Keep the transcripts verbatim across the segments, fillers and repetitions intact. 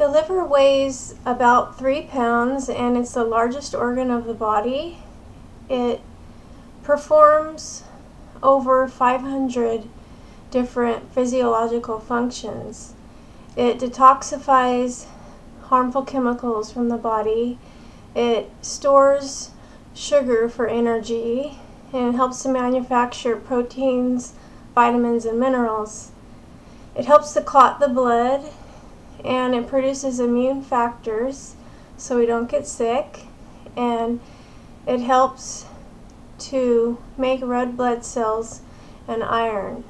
The liver weighs about three pounds and it's the largest organ of the body. It performs over five hundred different physiological functions. It detoxifies harmful chemicals from the body. It stores sugar for energy and helps to manufacture proteins, vitamins, and minerals. It helps to clot the blood and it produces immune factors so we don't get sick, and it helps to make red blood cells and iron.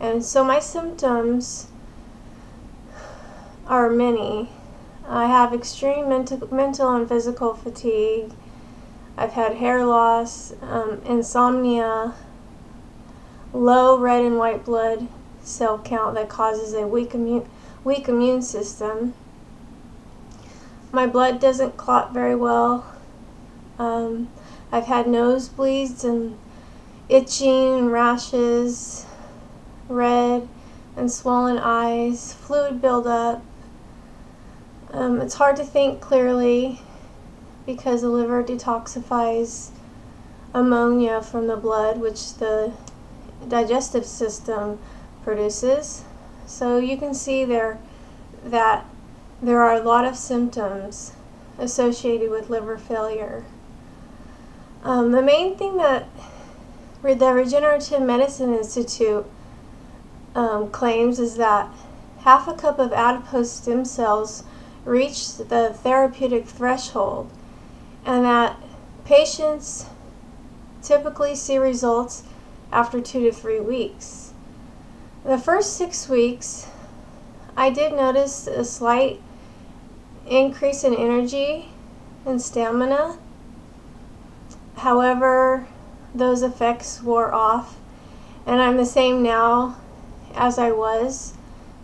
And so my symptoms are many. I have extreme mental, mental and physical fatigue. I've had hair loss, um, insomnia, low red and white blood cell count that causes a weak immune, weak immune system. My blood doesn't clot very well. Um, I've had nosebleeds and itching, rashes, red and swollen eyes, fluid buildup. Um, it's hard to think clearly because the liver detoxifies ammonia from the blood, which the digestive system produces. So you can see there that there are a lot of symptoms associated with liver failure. Um, the main thing that the Regenerative Medicine Institute um, claims is that half a cup of adipose stem cells reach the therapeutic threshold, and that patients typically see results after two to three weeks. The first six weeks, I did notice a slight increase in energy and stamina. However, those effects wore off, and I'm the same now as I was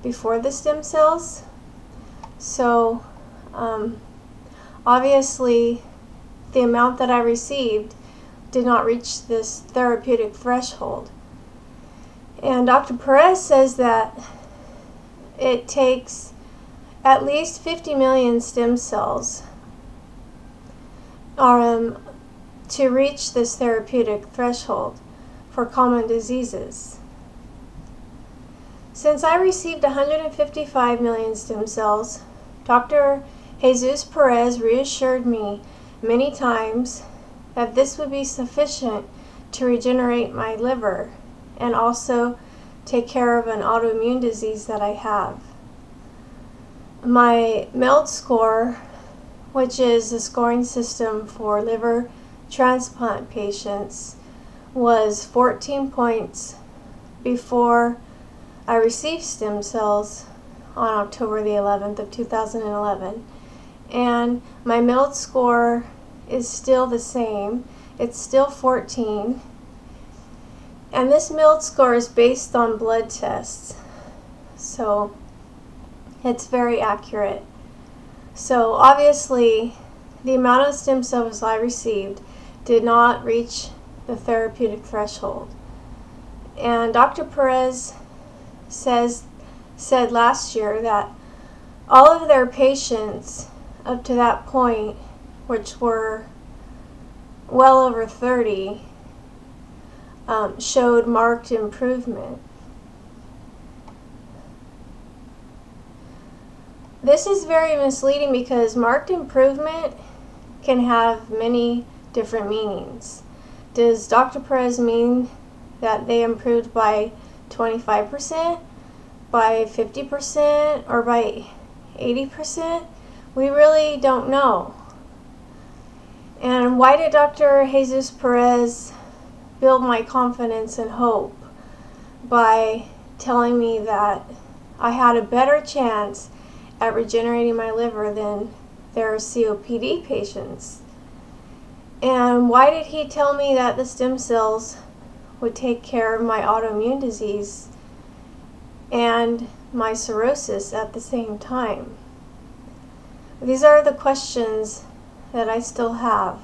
before the stem cells. So, um, obviously, the amount that I received did not reach this therapeutic threshold. And Doctor Perez says that it takes at least fifty million stem cells um, to reach this therapeutic threshold for common diseases. Since I received one hundred fifty-five million stem cells, Doctor Jesus Perez reassured me many times that this would be sufficient to regenerate my liver and also take care of an autoimmune disease that I have. My MELD score, which is the scoring system for liver transplant patients, was fourteen points before I received stem cells on October the eleventh of two thousand eleven, and my MELD score is still the same. It's still fourteen, and this MELD score is based on blood tests, so it's very accurate. So obviously the amount of stem cells I received did not reach the therapeutic threshold, and Doctor Perez says said last year that all of their patients up to that point, which were well over thirty, um, showed marked improvement. This is very misleading because marked improvement can have many different meanings. Does Doctor Perez mean that they improved by twenty-five percent, by fifty percent, or by eighty percent? We really don't know. And why did Doctor Jesus Perez build my confidence and hope by telling me that I had a better chance at regenerating my liver than their C O P D patients? And why did he tell me that the stem cells would take care of my autoimmune disease and my cirrhosis at the same time? These are the questions that I still have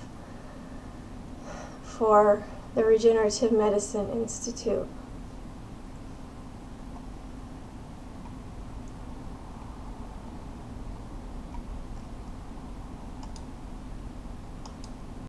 for the Regenerative Medicine Institute.